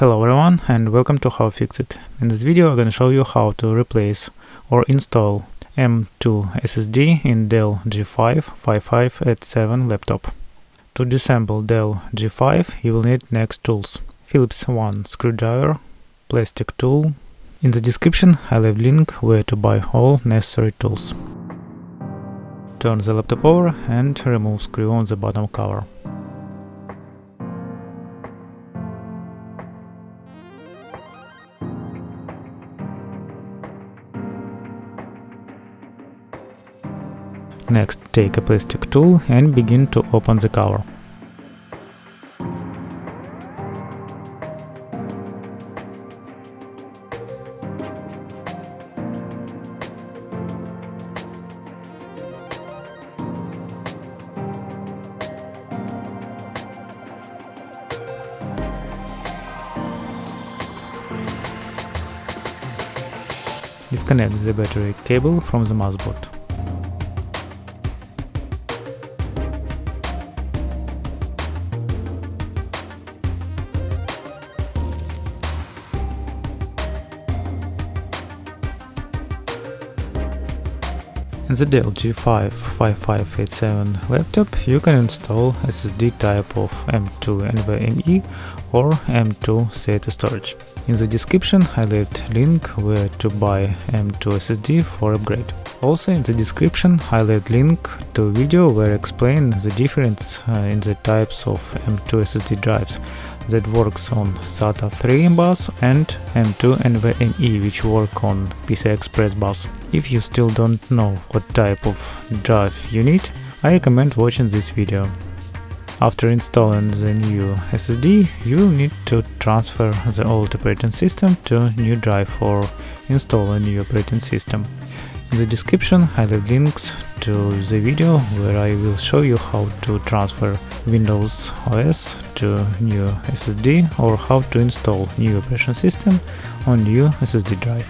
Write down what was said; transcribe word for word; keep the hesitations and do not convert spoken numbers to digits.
Hello everyone and welcome to How-FixIT. In this video I'm going to show you how to replace or install M dot two S S D in Dell G five five five eight seven laptop. To disassemble Dell G five you will need next tools: Phillips one screwdriver, plastic tool. In the description I leave link where to buy all necessary tools. Turn the laptop over and remove screw on the bottom cover. Next, take a plastic tool and begin to open the cover. Disconnect the battery cable from the motherboard. In the Dell G five five five eight seven laptop you can install S S D type of M dot two NVMe or M dot two SATA storage. In the description I left link where to buy M dot two S S D for upgrade. Also in the description I left link to video where I explain the difference in the types of M dot two S S D drives that works on SATA three bus and M dot two NVMe, which work on P C I Express bus. If you still don't know what type of drive you need, I recommend watching this video. After installing the new S S D, you will need to transfer the old operating system to new drive or install a new operating system. In the description I leave links to the video where I will show you how to transfer Windows O S to new S S D or how to install new operating system on new S S D drive.